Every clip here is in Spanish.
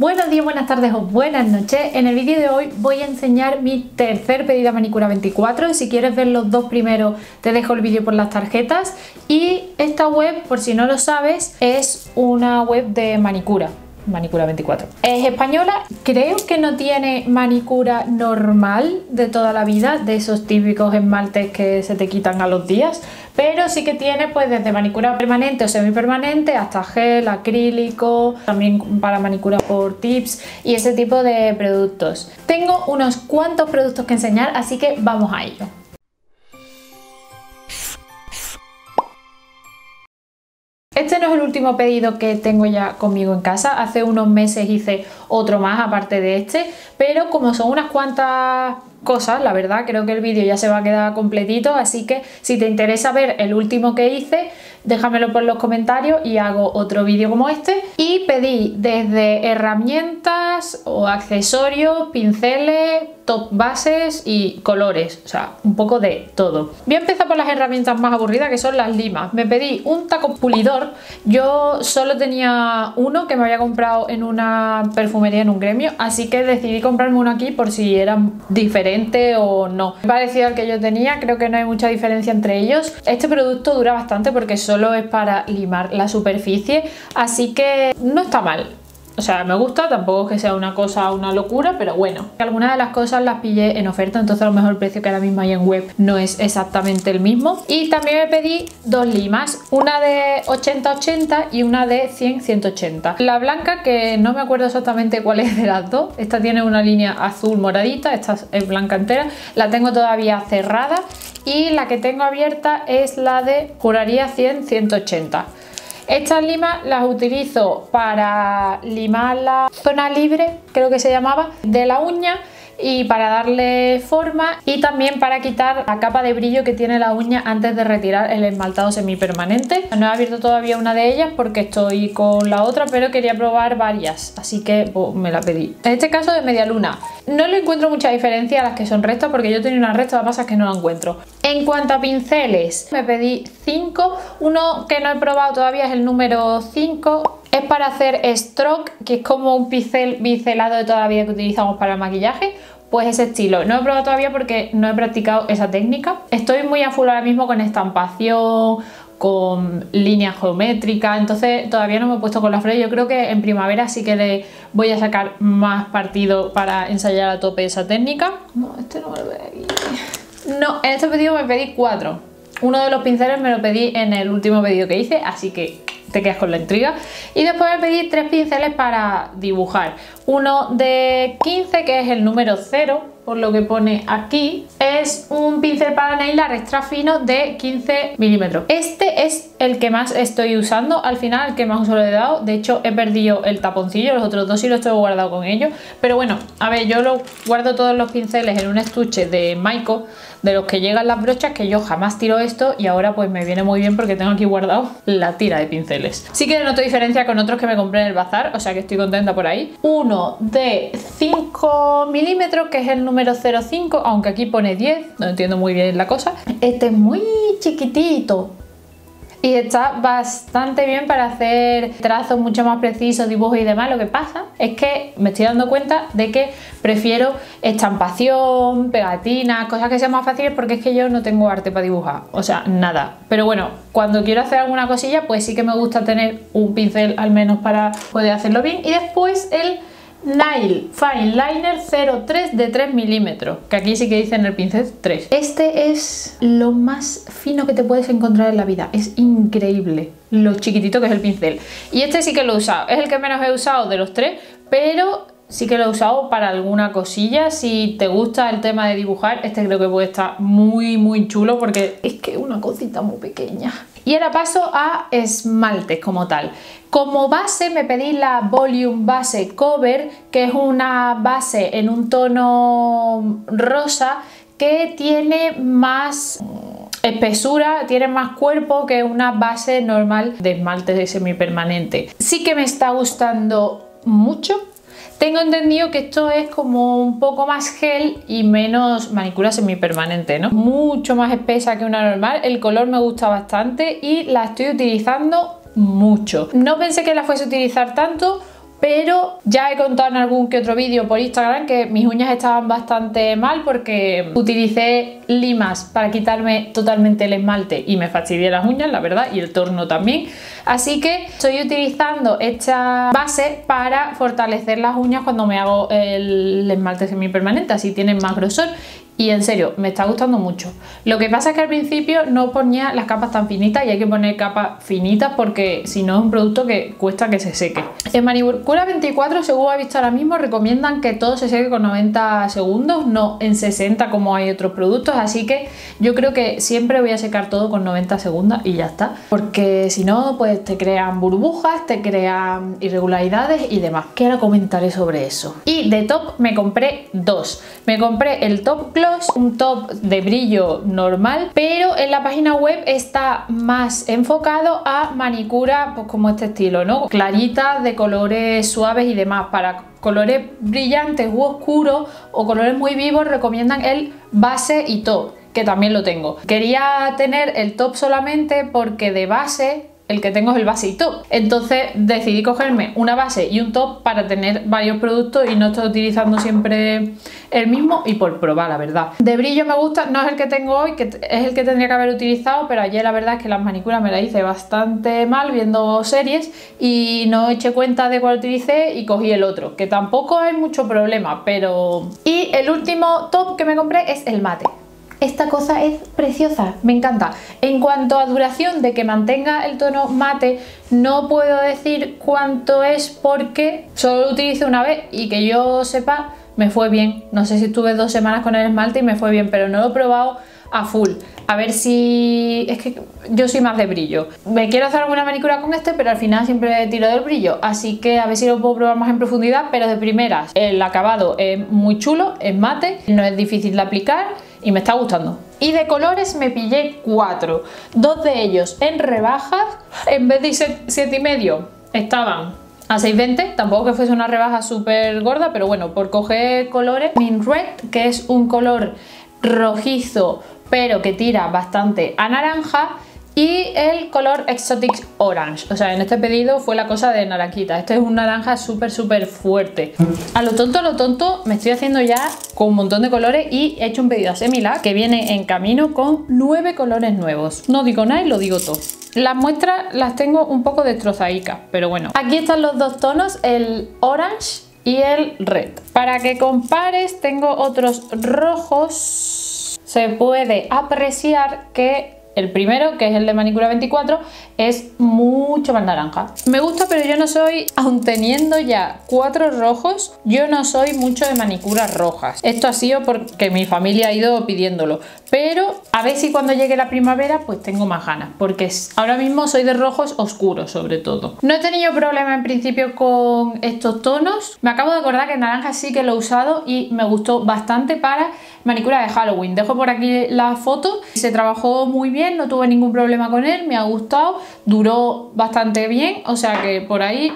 Buenos días, buenas tardes o buenas noches. En el vídeo de hoy voy a enseñar mi tercer pedido a Manicura 24. Si quieres ver los dos primeros te dejo el vídeo por las tarjetas. Y esta web, por si no lo sabes, es una web de Manicura 24. Es española, creo que no tiene manicura normal de toda la vida, de esos típicos esmaltes que se te quitan a los días, pero sí que tiene pues desde manicura permanente o semipermanente hasta gel, acrílico, también para manicura por tips y ese tipo de productos. Tengo unos cuantos productos que enseñar, así que vamos a ello. Este no es el último pedido que tengo ya conmigo en casa, hace unos meses hice otro más aparte de este, pero como son unas cuantas cosas, la verdad creo que el vídeo ya se va a quedar completito, así que si te interesa ver el último que hice, déjamelo por los comentarios y hago otro vídeo como este. Y pedí desde herramientas o accesorios, pinceles, top bases y colores, o sea, un poco de todo. Voy a empezar por las herramientas más aburridas, que son las limas. Me pedí un taco pulidor, yo solo tenía uno que me había comprado en una perfumería, en un gremio, así que decidí comprarme uno aquí por si eran diferentes o no. Parecido al que yo tenía, creo que no hay mucha diferencia entre ellos. Este producto dura bastante porque solo es para limar la superficie, así que no está mal. O sea, me gusta, tampoco es que sea una cosa, una locura, pero bueno. Algunas de las cosas las pillé en oferta, entonces a lo mejor el precio que ahora mismo hay en web no es exactamente el mismo. Y también me pedí dos limas, una de 80-80 y una de 100-180. La blanca, que no me acuerdo exactamente cuál es de las dos, esta tiene una línea azul moradita, esta es blanca entera, la tengo todavía cerrada y la que tengo abierta es la de, juraría, 100-180. Estas limas las utilizo para limar la zona libre, creo que se llamaba, de la uña y para darle forma y también para quitar la capa de brillo que tiene la uña antes de retirar el esmaltado semipermanente. No he abierto todavía una de ellas porque estoy con la otra, pero quería probar varias, así que pues, me la pedí. En este caso de media luna. No le encuentro mucha diferencia a las que son restas porque yo tenía una resta, lo que pasa es que no la encuentro. En cuanto a pinceles, me pedí 5, uno que no he probado todavía es el número 5. Es para hacer stroke, que es como un pincel biselado de toda la vida que utilizamos para el maquillaje, pues ese estilo. No he probado todavía porque no he practicado esa técnica. Estoy muy a full ahora mismo con estampación, con líneas geométricas, entonces todavía no me he puesto con la flor. Yo creo que en primavera sí que le voy a sacar más partido para ensayar a tope esa técnica. No, este no me lo veo aquí. No, en este pedido me pedí 4. Uno de los pinceles me lo pedí en el último pedido que hice, así que te quedas con la intriga. Y después me pedí 3 pinceles para dibujar, uno de 15 que es el número 0 por lo que pone aquí, es un pincel para nail art extra fino de 15 milímetros. Este es el que más estoy usando, al final el que más uso le he dado, de hecho he perdido el taponcillo, los otros dos sí los tengo guardado con ellos, pero bueno, a ver, yo lo guardo todos los pinceles en un estuche de Maiko, de los que llegan las brochas, que yo jamás tiro esto y ahora pues me viene muy bien porque tengo aquí guardado la tira de pinceles. Sí que noto diferencia con otros que me compré en el bazar, o sea que estoy contenta por ahí. Uno de 5 milímetros que es el número 05, aunque aquí pone 10, no entiendo muy bien la cosa. Este es muy chiquitito y está bastante bien para hacer trazos mucho más precisos, dibujos y demás. Lo que pasa es que me estoy dando cuenta de que prefiero estampación, pegatinas, cosas que sean más fáciles porque es que yo no tengo arte para dibujar, o sea, nada. Pero bueno, cuando quiero hacer alguna cosilla pues sí que me gusta tener un pincel al menos para poder hacerlo bien. Y después el Nail Fine Liner 03 de 3 milímetros, que aquí sí que dice en el pincel 3. Este es lo más fino que te puedes encontrar en la vida, es increíble lo chiquitito que es el pincel. Y este sí que lo he usado, es el que menos he usado de los 3, pero sí que lo he usado para alguna cosilla. Si te gusta el tema de dibujar, este creo que puede estar muy muy chulo porque es que es una cosita muy pequeña. Y ahora paso a esmaltes como tal. Como base me pedí la Volume Base Cover, que es una base en un tono rosa que tiene más espesura, tiene más cuerpo que una base normal de esmalte de semipermanente. Sí que me está gustando mucho. Tengo entendido que esto es como un poco más gel y menos manicura semipermanente, ¿no? Mucho más espesa que una normal, el color me gusta bastante y la estoy utilizando mucho. No pensé que la fuese a utilizar tanto pero ya he contado en algún que otro vídeo por Instagram que mis uñas estaban bastante mal porque utilicé limas para quitarme totalmente el esmalte y me fastidié las uñas, la verdad, y el torno también. Así que estoy utilizando esta base para fortalecer las uñas cuando me hago el esmalte semipermanente, así tienen más grosor. Y en serio, me está gustando mucho. Lo que pasa es que al principio no ponía las capas tan finitas y hay que poner capas finitas porque si no es un producto que cuesta que se seque. En Manicura 24, según he visto ahora mismo, recomiendan que todo se seque con 90 segundos, no en 60 como hay otros productos. Así que yo creo que siempre voy a secar todo con 90 segundos y ya está. Porque si no, pues te crean burbujas, te crean irregularidades y demás. Que ahora comentaré sobre eso. Y de top me compré dos. Me compré el Top Gloss, un top de brillo normal, pero en la página web está más enfocado a manicura, pues como este estilo, ¿no? Claritas de colores suaves y demás. Para colores brillantes u oscuros o colores muy vivos recomiendan el base y top, que también lo tengo. Quería tener el top solamente porque de base el que tengo es el base y top, entonces decidí cogerme una base y un top para tener varios productos y no estoy utilizando siempre el mismo y por probar, la verdad. De brillo me gusta, no es el que tengo hoy, que es el que tendría que haber utilizado, pero ayer la verdad es que las manicuras me las hice bastante mal viendo series y no eché cuenta de cuál utilicé y cogí el otro, que tampoco hay mucho problema, pero... Y el último top que me compré es el mate. Esta cosa es preciosa, me encanta. En cuanto a duración de que mantenga el tono mate, no puedo decir cuánto es porque solo lo utilicé una vez y que yo sepa me fue bien. No sé si estuve 2 semanas con el esmalte y me fue bien, pero no lo he probado a full. A ver si... es que yo soy más de brillo. Me quiero hacer alguna manicura con este, pero al final siempre tiro del brillo. Así que a ver si lo puedo probar más en profundidad, pero de primeras el acabado es muy chulo, es mate, no es difícil de aplicar y me está gustando. Y de colores me pillé 4, 2 de ellos en rebajas. En vez de 7,5 estaban a 6,20, tampoco que fuese una rebaja súper gorda, pero bueno, por coger colores. Mint Red, que es un color rojizo pero que tira bastante a naranja, y el color Exotic Orange. O sea, en este pedido fue la cosa de naranjita. Este es un naranja súper fuerte. A lo tonto me estoy haciendo ya con un montón de colores y he hecho un pedido a Semilac que viene en camino con 9 colores nuevos. No digo nada y lo digo todo. Las muestras las tengo un poco destrozaicas, pero bueno. Aquí están los dos tonos, el Orange y el Red. Para que compares tengo otros rojos. Se puede apreciar que... el primero, que es el de Manicura 24, es mucho más naranja. Me gusta, pero yo no soy, aun teniendo ya 4 rojos, yo no soy mucho de manicuras rojas. Esto ha sido porque mi familia ha ido pidiéndolo. Pero a ver si cuando llegue la primavera pues tengo más ganas, porque ahora mismo soy de rojos oscuros sobre todo. No he tenido problema en principio con estos tonos. Me acabo de acordar que el naranja sí que lo he usado y me gustó bastante para manicura de Halloween. Dejo por aquí la foto. Se trabajó muy bien. No tuve ningún problema con él, me ha gustado, duró bastante bien, o sea que por ahí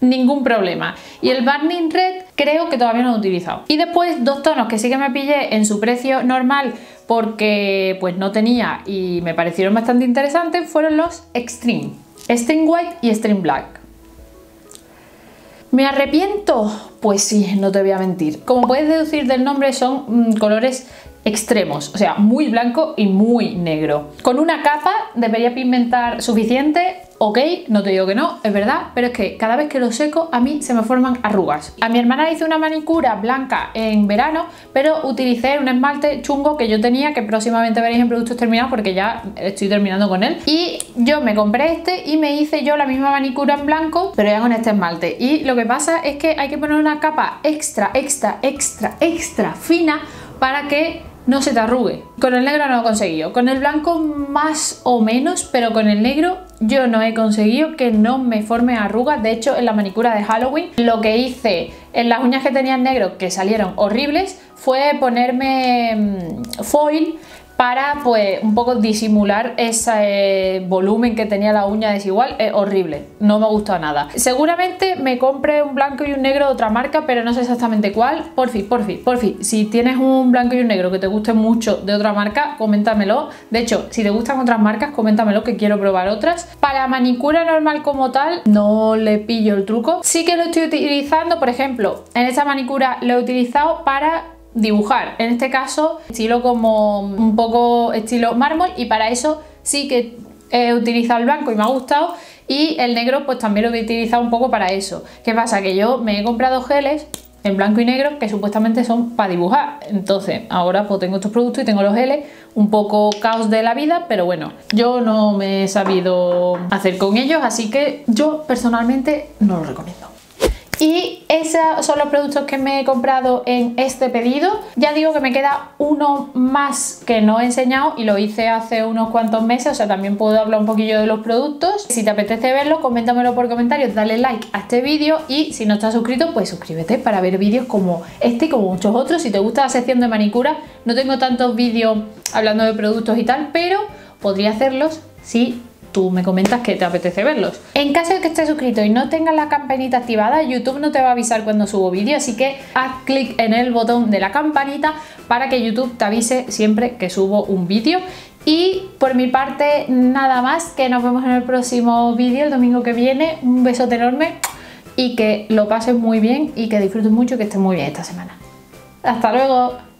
ningún problema. Y el Burning Red creo que todavía no lo he utilizado. Y después dos tonos que sí que me pillé en su precio normal porque pues no tenía y me parecieron bastante interesantes, fueron los Extreme, Extreme White y Extreme Black. ¿Me arrepiento? Pues sí, no te voy a mentir. Como puedes deducir del nombre, son colores extremos, o sea, muy blanco y muy negro. Con una capa debería pigmentar suficiente, ok, no te digo que no, es verdad, pero es que cada vez que lo seco a mí se me forman arrugas. A mi hermana le hice una manicura blanca en verano, pero utilicé un esmalte chungo que yo tenía, que próximamente veréis en productos terminados porque ya estoy terminando con él. Y yo me compré este y me hice yo la misma manicura en blanco, pero ya con este esmalte. Y lo que pasa es que hay que poner una capa extra fina para que no se te arrugue. Con el negro no lo he conseguido, con el blanco más o menos, pero con el negro yo no he conseguido que no me forme arrugas. De hecho, en la manicura de Halloween lo que hice en las uñas que tenían negro, que salieron horribles, fue ponerme foil para pues un poco disimular ese volumen que tenía la uña desigual. Es horrible, no me ha gustado nada. Seguramente me compre un blanco y un negro de otra marca, pero no sé exactamente cuál. Por fin, si tienes un blanco y un negro que te guste mucho de otra marca, coméntamelo. De hecho, si te gustan otras marcas, coméntamelo, que quiero probar otras. Para manicura normal como tal, no le pillo el truco. Sí que lo estoy utilizando, por ejemplo, en esta manicura lo he utilizado para dibujar, en este caso estilo como un poco estilo mármol, y para eso sí que he utilizado el blanco y me ha gustado, y el negro pues también lo he utilizado un poco para eso. ¿Qué pasa? Que yo me he comprado geles en blanco y negro que supuestamente son para dibujar, entonces ahora pues tengo estos productos y tengo los geles, un poco caos de la vida, pero bueno, yo no me he sabido hacer con ellos, así que yo personalmente no los recomiendo. Y esos son los productos que me he comprado en este pedido. Ya digo que me queda uno más que no he enseñado y lo hice hace unos cuantos meses, o sea, también puedo hablar un poquillo de los productos. Si te apetece verlos, coméntamelo por comentarios, dale like a este vídeo, y si no estás suscrito, pues suscríbete para ver vídeos como este y como muchos otros. Si te gusta la sección de manicura, no tengo tantos vídeos hablando de productos y tal, pero podría hacerlos si tú me comentas que te apetece verlos. En caso de que estés suscrito y no tengas la campanita activada, YouTube no te va a avisar cuando subo vídeo, así que haz clic en el botón de la campanita para que YouTube te avise siempre que subo un vídeo. Y por mi parte nada más, que nos vemos en el próximo vídeo el domingo que viene. Un besote enorme y que lo pases muy bien y que disfrutes mucho y que estés muy bien esta semana. ¡Hasta luego!